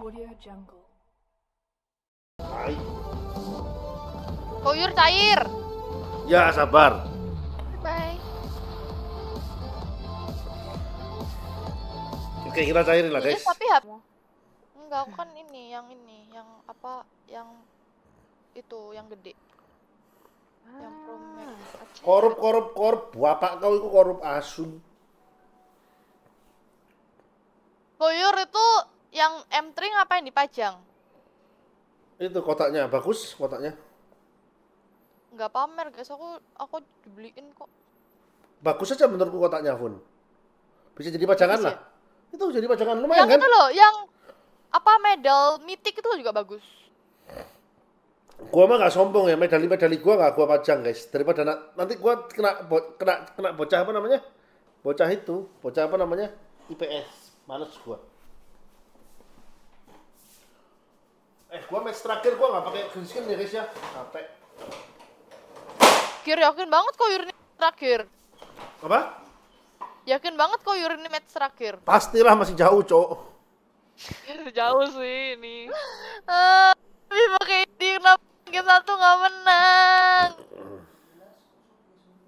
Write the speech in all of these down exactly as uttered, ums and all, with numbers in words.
Audio Jungle. Koyur cair. Ya, sabar. Bye. Oke, kita cairin lah, guys. Yes, tapi hap. Enggak, aku kan ini, yang ini, yang apa, yang itu, yang gede. Yang promen. Korup, korup, korup. Bapak kau itu korup asun. Koyur itu yang M tiga ngapain dipajang? Itu kotaknya, bagus kotaknya. Nggak pamer guys, aku aku dibeliin kok. Bagus aja menurutku kotaknya, Fun. Bisa jadi pajangan lah. Itu jadi pajangan lumayan yang kan? Yang itu loh, yang apa medal mitik itu juga bagus. Gua mah nggak sombong ya, medali-medali gua nggak gua pajang guys. Daripada na nanti gua kena bo kena kena bocah apa namanya? Bocah itu, bocah apa namanya? I P S. Males gua. Eh, gua match terakhir gua nggak pakai green skin ya guys ya. Capek. Kir, yakin banget kok Yurni terakhir. Apa? Yakin banget kok Yurni match terakhir. Pastilah masih jauh, Cok. Jauh sih ini. Eh, tapi pakai di game satu nggak menang.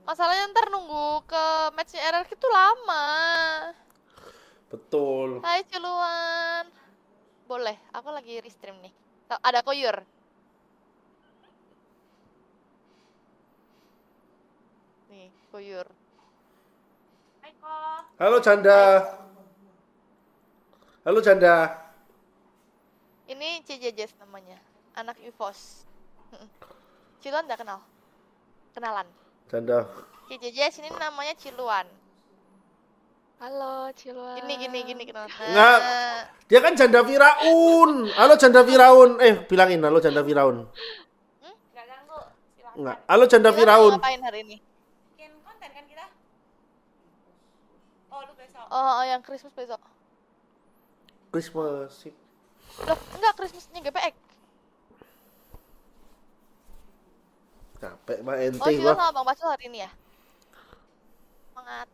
Masalahnya ntar nunggu ke matchnya R R Q itu lama. Betul. Hai Celuan. Boleh, aku lagi restream nih. Ada Koyur. Nih, Koyur. Hai, Ko. Halo, Canda. Halo, Canda. Ini C J J S namanya. Anak Ufos. Ciluan gak kenal? Kenalan. Canda. C J J S ini namanya Ciluan. Halo, Ciluan. Gini, gini, gini. Kenal. Enggak. Dia kan Janda Firaun. Halo, Janda Firaun. Eh, bilangin. Halo, Janda Firaun. Hmm? Gak ganggu. Silahkan. Enggak. Halo, Janda Firaun. Ngapain hari ini? Oh, oh, yang Christmas besok. Christmas sih. Loh, enggak Christmasnya G P X. Capek mah ente. Oh, Ciluan sama Bang Basul hari ini ya? Semangat.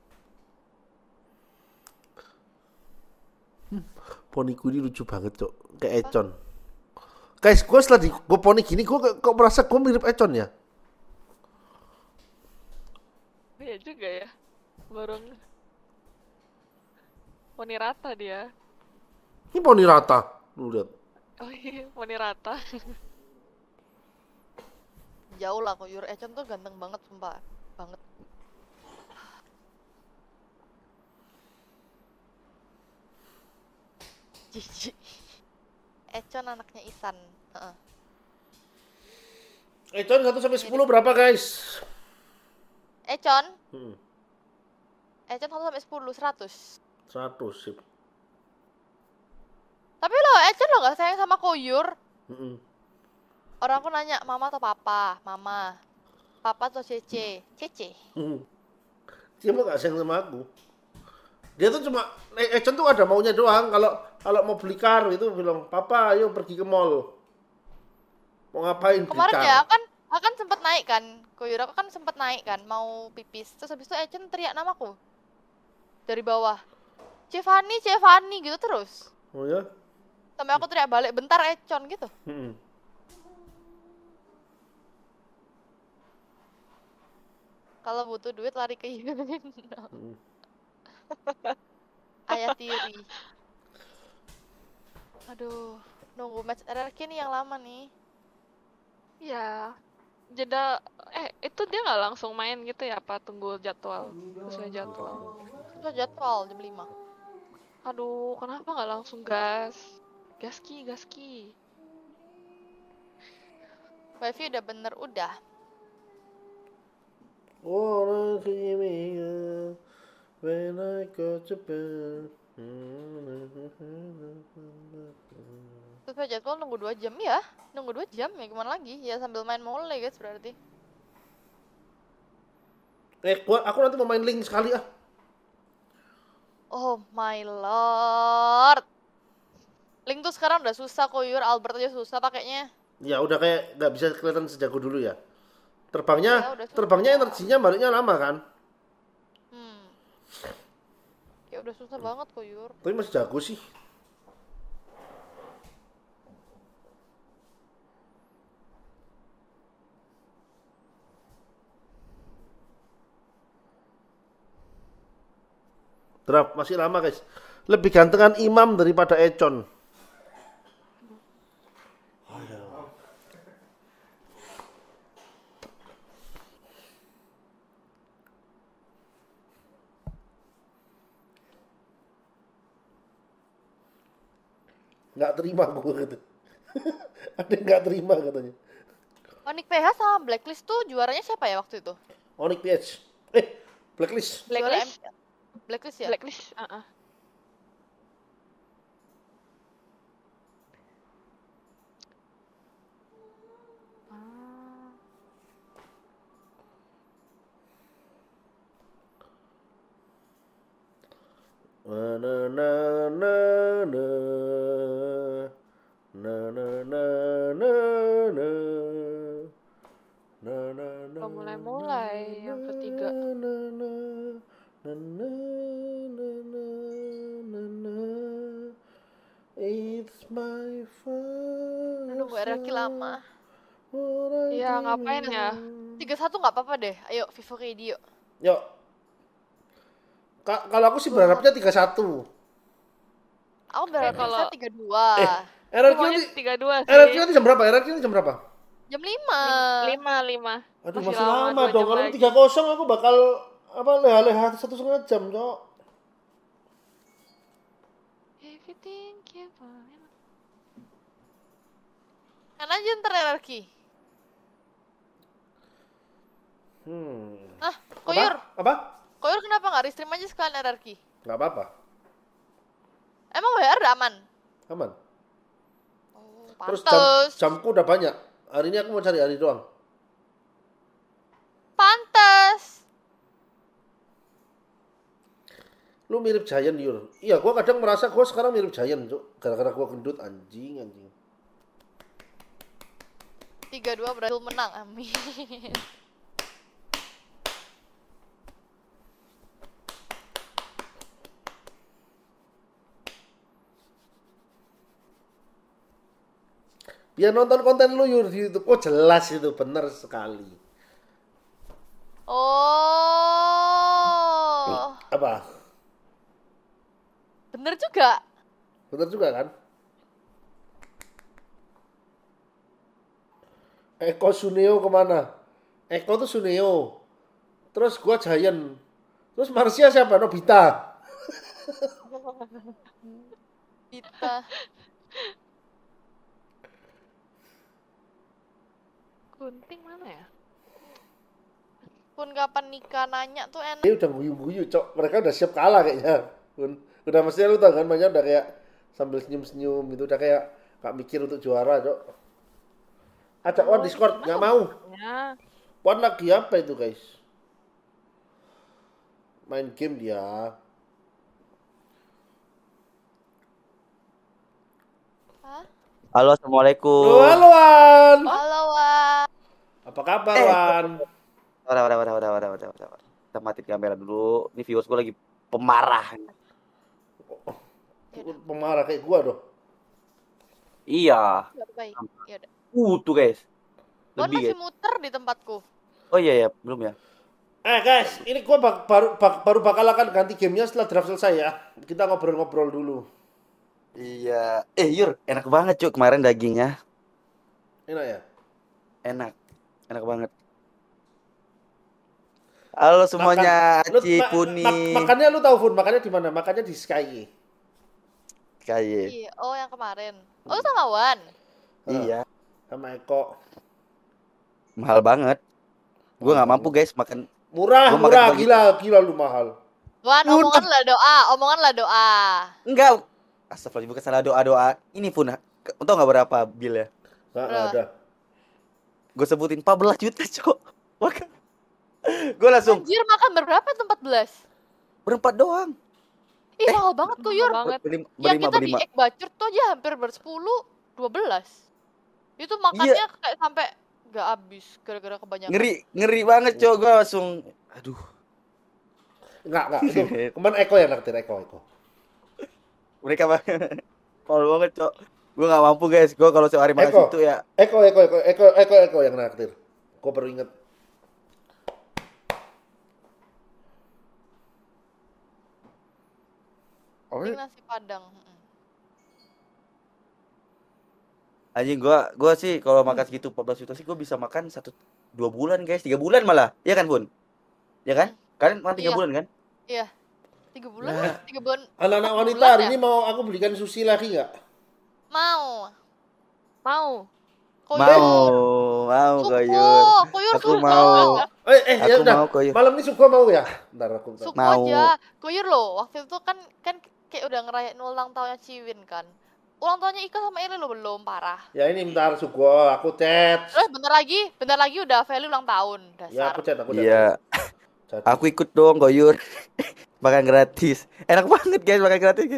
Hmm, poniku ini lucu banget, Cok. Kayak Econ. Guys, gue setelah di gue poni gini, gue kok merasa gue mirip Econ ya? Iya juga ya. Borong. Poni rata dia. Ini poni rata, lu lihat. Oh iya, poni rata. Jauh lah kok, Yur Econ tuh ganteng banget, sumpah. Banget. Jijik. Econ anaknya Isan. Uh -uh. Econ satu sampai sepuluh berapa guys? Econ? Hmm. Econ satu sampai sepuluh, seratus. seratus sip. Tapi lo Econ lo gak sayang sama Koyur? Mm -mm. Orang aku nanya mama atau papa? Mama. Papa atau Cece? Cece. Mm. Dia mah gak sayang sama aku. Dia tuh cuma Econ tuh ada maunya doang. Kalau kalau mau beli kar itu bilang papa ayo pergi ke mall. Mau ngapain? Kemarin beli kar. Ya kan akan sempet naik kan Koyur, aku kan sempet naik kan mau pipis. Terus habis itu Econ teriak namaku dari bawah. Cevani, Cevani gitu terus. Oh ya? Sampai aku teriak balik bentar Econ gitu. Hmm. Kalau butuh duit lari ke Yurni. Hmm. Ayat tiri. Aduh, nunggu match R R Q nih yang lama nih. Iya. Jeda eh itu dia nggak langsung main gitu ya apa tunggu jadwal sesuai jadwal? Sesuai jadwal jam lima. Aduh, kenapa nggak langsung gas? Gaski, gaski. Wifi udah bener udah. Wanna see me when I go to bed. Sesuai jadwal nunggu dua jam ya? Nunggu dua jam ya? Gimana lagi? Ya sambil main mole guys berarti. Eh, gua, aku nanti mau main link sekali ah. Oh my lord, link tuh sekarang udah susah kok Yur, Albert aja susah pakainya. Ya udah kayak nggak bisa kelihatan sejago dulu ya. Terbangnya, ya, terbangnya energinya baliknya lama kan? Hmm. Ya udah susah banget kok Yur. Tapi masih jago sih. draft masih lama guys. Lebih gantengan Imam daripada Econ. Nggak terima gue gitu. Ada yang nggak terima katanya. Onic P H sama Blacklist tuh juaranya siapa ya waktu itu? Onic P H. Eh, Blacklist. Blacklist. Blacklist ya? Blacklist. Uh-uh. Na na na na na na na na na na na na mulai-mulai yang ketiga na na na na na na it's my first. Aduh, gue R R Q lama. Ya ngapain ya? tiga satu nggak apa-apa deh. Ayo Vivo Radio. Yuk. Kalau aku sih berharapnya tiga satu. Aku berharap kalau tiga dua. Eh, R R Q nanti jam berapa? R R Q nanti jam berapa? Jam lima. lima, lima. Aduh, masih, masih lama, lama dong. Kalau tiga nol aku bakal apa leha-leha satu setengah jam, Cok. Kan aja ntar R R Q. Hmm. Ah, koyor. Apa? Apa? Koyor kenapa nggak restream aja sekalian R R Q? Nggak apa-apa. Emang W R udah aman? Aman. Oh, terus jam, jamku udah banyak. Hari ini aku mau cari hari doang. Pantes. Lu mirip Giant, Yur. Iya, gua kadang merasa gua sekarang mirip Giant, Cuk. Gara-gara gua gendut, anjing, anjing. tiga dua berhasil menang, amin. Ya nonton konten lu Yur di YouTube. Oh jelas itu bener sekali. Oh. Apa? Bener juga. Bener juga kan? Eko Suneo kemana? Eko tuh Suneo. Terus gua Giant. Terus Marsia siapa? Nobita. Nobita. Gunting mana ya? Pun kapan nikah nanya tuh enak. Dia udah guyu-guyu, Cok. Mereka udah siap kalah kayaknya. Pun udah mestinya lu tau kan, banyak udah kayak sambil senyum-senyum gitu, udah kayak gak mikir untuk juara, Cok. Ajak Wan Discord, nggak mau. Wan lagi apa itu, guys? Main game dia. Hah? Halo, assalamualaikum. Halo, Wan. Halo, Wan. Apa kabar, eh, Wan? Wadah, wadah, wadah, wadah, wadah, wadah, wadah. Kita matiin kamera dulu. Ini viewers gue lagi pemarah. Oh, pemarah kayak gue dong. Iya. Uh, tuh guys. Wan masih guys muter di tempatku. Oh iya, iya, belum ya. Eh guys, ini gue bak baru bak baru bakal akan ganti gamenya setelah draft selesai ya. Kita ngobrol-ngobrol dulu. Iya. Eh Yur, enak banget Cuk kemarin dagingnya. Enak ya? Enak, enak banget. Halo semuanya, Makan, Aci, lu, Puni. Mak mak makannya lu tahu Fun, makannya di mana? Makannya di Sky. Sky. Oh, yang kemarin. Oh, sama Wan. Oh, iya. Sama Eko. Mahal banget. Gue nggak mampu guys makan. Murah, gua murah, makan gila, itu. Gila lu mahal. Wan, omongan lah doa, omongan lah doa. Enggak. Astagfirullah, bukan salah doa-doa. Ini Fun, tau nggak berapa bill ya? Nggak ada. Gue sebutin empat belas juta, Cok. Makan. Gue langsung. Anjir, makan berapa tuh empat belas? Berempat doang. Ih, mahal eh, banget tuh, Yur. Banget. Berlima, berlima, ya, kita berlima. Di Ek Bacur tuh aja hampir bersepuluh, dua belas. Itu makannya iya. Kayak sampai nggak habis gara-gara kebanyakan. Ngeri, ngeri banget, Cok. Gue langsung, aduh. Nggak, nggak. Kemarin Eko ya, naktir Eko, Eko. Mereka banget. Kalau banget, Cok. Gue gak mampu, guys. Gue kalau sehari makan situ ya. Eko, Eko, Eko, Eko, Eko, Eko yang naktir. Gue baru inget. Oh, ini nasi padang. Anjing, gua gua sih kalau makan segitu empat belas juta sih gua bisa makan satu dua bulan, guys. tiga bulan malah. Iya kan, Bun? Iya kan? Kalian makan tiga iya. bulan kan? Iya. tiga bulan, nah. tiga bulan. Anak-anak wanita hari ya? Ini mau aku belikan sushi lagi enggak? Mau. Mau. Koyur. Mau, mau koyur. Koyur aku suruh, mau. Eh, eh, aku ya, mau koyur. Malam ini Suko mau ya? Bentar aku. Bentar. Suko mau. Aja. Koyur loh. Waktu itu kan kan kayak udah ngerayain ulang tahunnya Ciwin kan. Ulang tahunnya Ika sama Iri lo belum, parah. Ya ini bentar Suko, aku chat. Eh, bentar lagi, bentar lagi udah Feli ulang tahun. Dasar. Ya aku chat, aku chat. Iya. Aku ikut dong koyur. Makan gratis. Enak banget guys, makan gratis.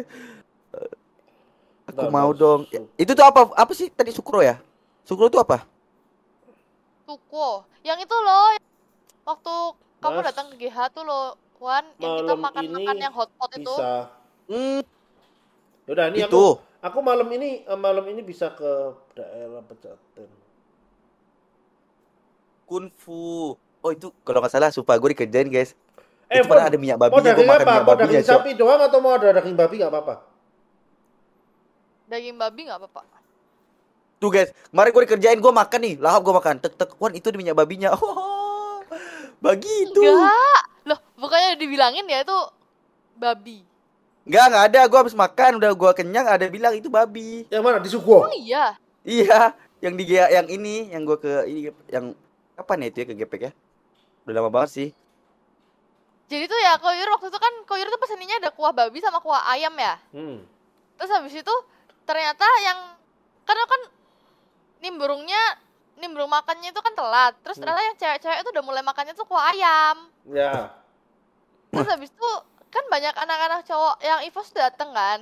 Aku bentar, mau bentar, dong. Suko. Itu tuh apa? Apa sih tadi Sukro ya? Sukro itu apa? Sukro. Yang itu loh. Waktu Mas, kamu datang ke G H tuh loh, Wan, yang kita makan-makan yang hotpot itu. Bisa. Hmm. Yaudah, ini itu. Aku Aku malam ini malam ini bisa ke daerah Pejaten. Kunfu. Oh itu kalau nggak salah sumpah gue dikerjain guys. Eh, itu pun, ada minyak babi. Mau daging apa? Minyak mau daging sapi doang atau mau ada daging babi nggak apa-apa? Daging babi nggak apa-apa. Tuh guys, kemarin gue dikerjain gue makan nih, lahap gue makan. Tek tek, Wan itu ada minyak babinya. Oh, begitu. Enggak, loh bukannya dibilangin ya itu babi. Enggak, enggak ada. Gue habis makan, udah gue kenyang, ada bilang itu babi. Yang mana? Di Suko? Oh iya. Iya, yang di yang ini, yang gue ke ini yang kapan ya itu ya ke G P X ya? Udah lama banget sih. Jadi tuh ya Koyur waktu itu kan Koyur tuh pesennya ada kuah babi sama kuah ayam ya. Hmm. Terus habis itu ternyata yang karena kan nimbrungnya nimbrung makannya itu kan telat. Terus ternyata hmm. yang cewek-cewek itu udah mulai makannya tuh kuah ayam. Ya. Terus habis itu kan banyak anak-anak cowok yang Evos dateng kan,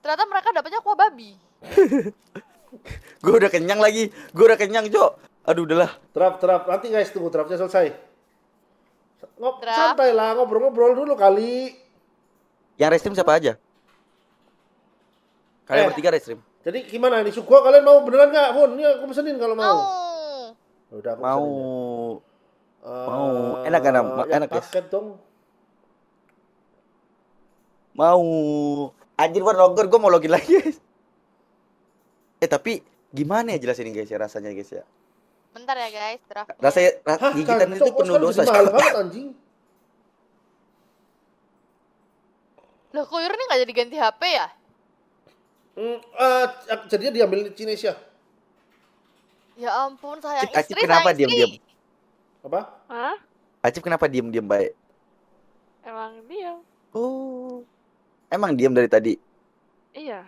ternyata mereka dapatnya kuah babi. Gue udah kenyang lagi, gue udah kenyang Jo. Aduh udahlah. Trap trap nanti guys tunggu trapnya selesai. Ngob trap. Santai lah ngobrol-ngobrol dulu kali. Yang restream siapa aja? Kalian eh. bertiga restream. Jadi gimana nih Suko kalian mau beneran nggak? Bun, ini aku pesenin kalau mau. Mau. Udah aku mau. Uh, mau. Enak kan? Enak guys. Paket dong. Mau anjir Wan logger, gue mau login lagi guys. Eh tapi gimana ya jelasin guys ya rasanya guys ya. Bentar ya guys, draft. Rasanya hah, gigitan kan, itu penuh dosa. Mahal banget anjing. Loh Koyur ini gak jadi ganti H P ya? Mm, uh, jadinya diambil Cinesia. Ya ampun sayang Acip, istri, Acip kenapa sayang diem-diem? Apa? Hah? Acip kenapa diem-diem baik? Emang diem. Oh. Emang diam dari tadi? Iya.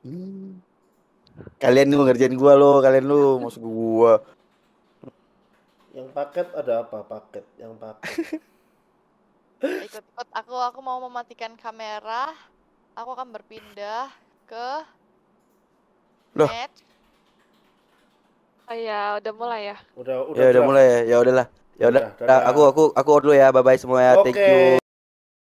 Hmm. Kalian lu ngerjain gua lo, kalian lu maksud gua. Yang paket ada apa? Paket, yang paket. Ikut-ikut aku, aku mau mematikan kamera. Aku akan berpindah ke loh. Net. Oh ya, udah mulai ya. Udah, udah. Ya udah mulai ya. Ya udahlah. Ya udah. Aku aku aku dulu ya. Bye bye semua ya. Okay. Thank you.